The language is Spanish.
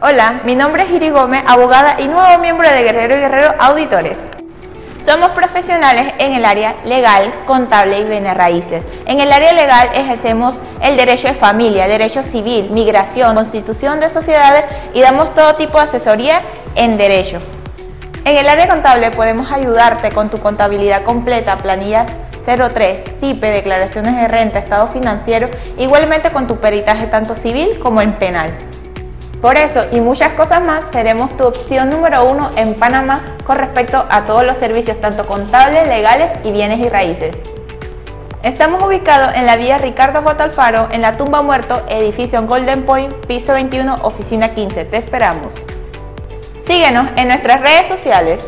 Hola, mi nombre es Iris Gómez, abogada y nuevo miembro de Guerrero y Guerrero Auditores. Somos profesionales en el área legal, contable y bienes raíces. En el área legal ejercemos el derecho de familia, derecho civil, migración, constitución de sociedades y damos todo tipo de asesoría en derecho. En el área contable podemos ayudarte con tu contabilidad completa, planillas 03, CIPE, declaraciones de renta, estado financiero, igualmente con tu peritaje tanto civil como en penal. Por eso y muchas cosas más, seremos tu opción número uno en Panamá con respecto a todos los servicios tanto contables, legales y bienes y raíces. Estamos ubicados en la Via Ricardo J. Alfaro, en la Tumba Muerto, edificio Golden Point, piso 21, oficina 15. Te esperamos. Síguenos en nuestras redes sociales.